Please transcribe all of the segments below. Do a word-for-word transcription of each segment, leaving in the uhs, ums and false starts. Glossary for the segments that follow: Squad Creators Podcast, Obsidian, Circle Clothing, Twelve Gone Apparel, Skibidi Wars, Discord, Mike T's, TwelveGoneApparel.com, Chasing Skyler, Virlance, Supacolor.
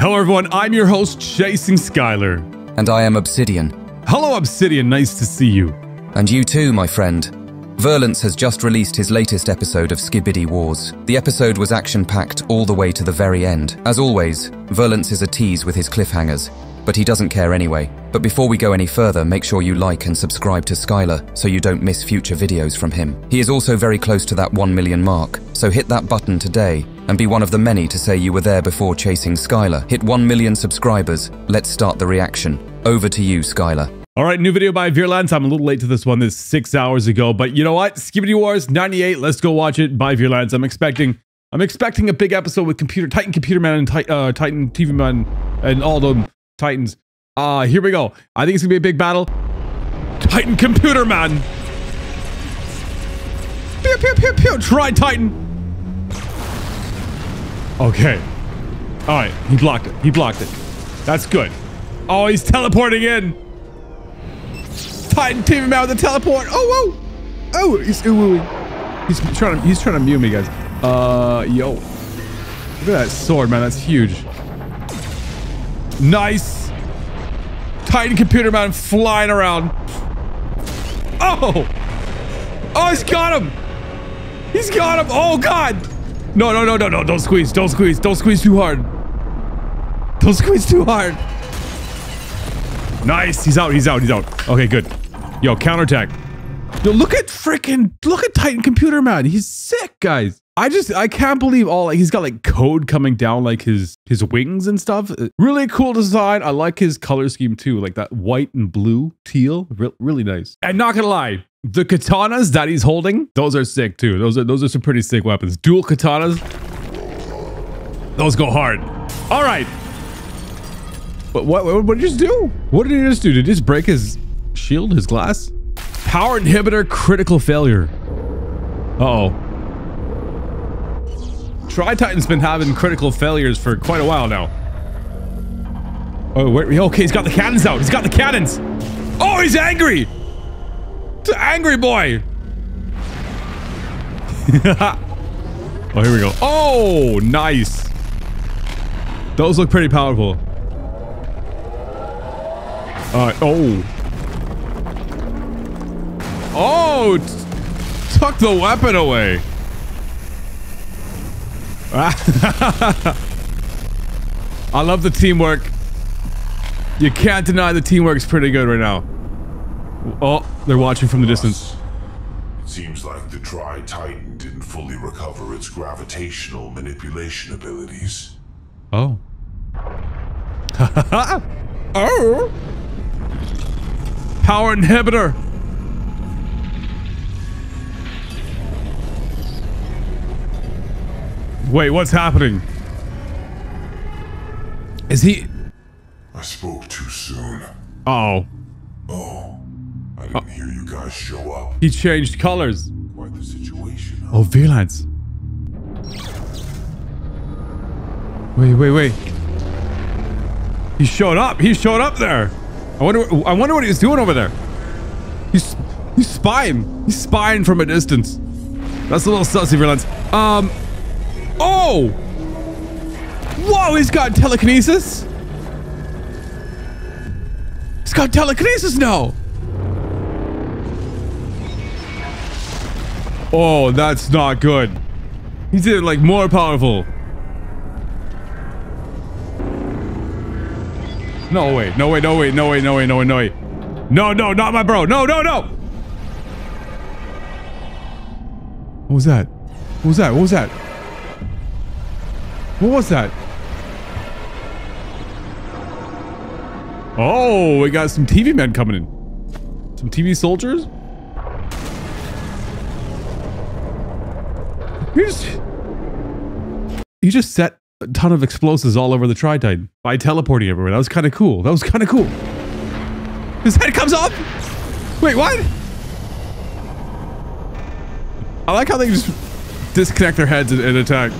Hello everyone, I'm your host, Chasing Skyler. And I am Obsidian. Hello Obsidian, nice to see you. And you too, my friend. Virlance has just released his latest episode of Skibidi Wars. The episode was action-packed all the way to the very end. As always, Virlance is a tease with his cliffhangers, but he doesn't care anyway. But before we go any further, make sure you like and subscribe to Skyler so you don't miss future videos from him. He is also very close to that one million mark, so hit that button today and be one of the many to say you were there before Chasing Skyler. Hit one million subscribers, let's start the reaction. Over to you, Skyler. All right, new video by Virlance. I'm a little late to this one, this is six hours ago, but you know what? Skibidi Wars ninety-eight, let's go watch it by Virlance. I'm expecting, I'm expecting a big episode with Computer Titan, Computer Man, and uh, Titan T V Man, and all them Titans. Uh, here we go. I think it's gonna be a big battle. Titan Computer Man. Pew, pew, pew, pew. Try Titan. Okay. All right. He blocked it. He blocked it. That's good. Oh, he's teleporting in. Titan T V Man with the teleport. Oh, whoa. Oh, he's ooh, ooh. He's trying to. He's trying to mute me, guys. Uh, yo. Look at that sword, man. That's huge. Nice. Titan Computer Man flying around. Oh! Oh, he's got him! He's got him! Oh, God! No, no, no, no, no. Don't squeeze. Don't squeeze. Don't squeeze too hard. Don't squeeze too hard. Nice. He's out. He's out. He's out. Okay, good. Yo, counterattack. Yo, look at freaking... Look at Titan Computer Man. He's sick, guys. I just... I can't believe all... Like, he's got, like, code coming down, like, his... his wings and stuff. Really cool design. I like his color scheme too, like that white and blue, teal. Re really nice. And not gonna lie, the katanas that he's holding, those are sick too. Those are those are some pretty sick weapons. Dual katanas. Those go hard. All right. But what what, what did he just do? What did he just do? Did he just break his shield, his glass? Power inhibitor, critical failure. Uh oh. Tri-Titan's been having critical failures for quite a while now. Oh, wait, okay, he's got the cannons out. He's got the cannons. Oh, he's angry. It's an angry boy. Oh, here we go. Oh, nice. Those look pretty powerful. All right. Oh. Oh, tuck the weapon away. I love the teamwork. You can't deny the teamwork's pretty good right now. Oh, they're watching from the distance. It seems like the Tri-Titan didn't fully recover its gravitational manipulation abilities. Oh. Oh. Power inhibitor. Wait, what's happening? Is he... I spoke too soon. Uh-oh. Oh, I didn't uh hear you guys show up. He changed colors. Quite the situation, huh? Oh, Virlance. Wait, wait, wait. He showed up. He showed up there. I wonder, I wonder what he was doing over there. He's, he's spying. He's spying from a distance. That's a little sussy, Virlance. Um... Oh! Whoa, he's got telekinesis! He's got telekinesis now! Oh, that's not good. He's even, like, more powerful. No way, no way, no way, no way, no way, no way, no way. No, no, not my bro. No, no, no! What was that? What was that? What was that? What was that? Oh, we got some T V men coming in. Some T V soldiers? He just, he just set a ton of explosives all over the Tri-Titan by teleporting everywhere. That was kind of cool. That was kind of cool. His head comes off? Wait, what? I like how they just disconnect their heads and, and attack.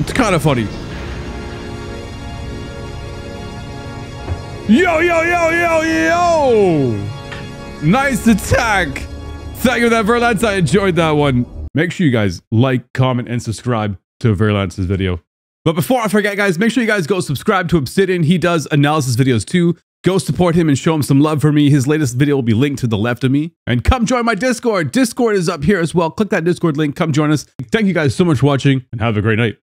It's kind of funny. Yo, yo, yo, yo, yo! Nice attack! Thank you for that, Virlance. I enjoyed that one. Make sure you guys like, comment, and subscribe to Virlance's video. But before I forget, guys, make sure you guys go subscribe to Obsidian. He does analysis videos too. Go support him and show him some love for me. His latest video will be linked to the left of me. And come join my Discord. Discord is up here as well. Click that Discord link. Come join us. Thank you guys so much for watching and have a great night.